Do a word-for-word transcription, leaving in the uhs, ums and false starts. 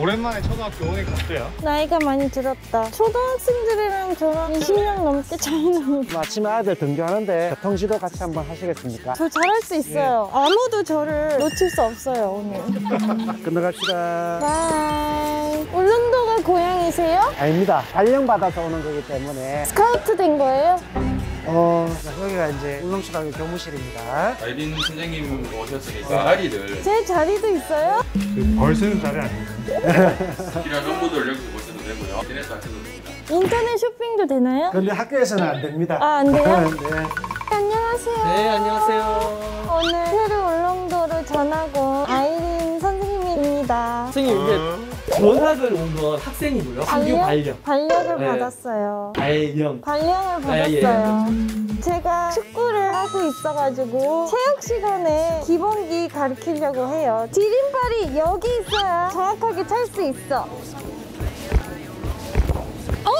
오랜만에 초등학교 오니까 어때요? 나이가 많이 들었다. 초등학생들이랑 저랑 이십 년 넘게 차이는. 마침 아들 등교하는데 교통지도 같이 한번 하시겠습니까? 저 잘할 수 있어요. 예. 아무도 저를 놓칠 수 없어요 오늘. 끝나갑시다. 바이. 울릉도가 고향이세요? 아닙니다. 발령받아서 오는 거기 때문에. 스카우트 된 거예요? 어, 여기가 이제 울릉초등학교 교무실입니다. 아이린 선생님 오셨으니까 자리를. 제 자리도 있어요? 그 벌 쓰는 자리 아니에요? 필요한 정보도 올려주고 오셔도 되고요. 인터넷도 하셔도 됩니다. 인터넷 쇼핑도 되나요? 근데 학교에서는 안 됩니다. 아, 안 돼요? 네. 안녕하세요. 네, 안녕하세요. 오늘 새로 울릉도로 전하고 아이린 선생님입니다. 선생님, 근데 어... 전학을 온 건 학생이고요. 신규 발령. 발령을 네. 받았어요. 발령. 발령을 받았어요. 아, 예. 제가 축구를 하고 있어가지고 체육 시간에 기본기 가르치려고 해요. 디딤발이 여기 있어야 정확하게 찰 수 있어. 어?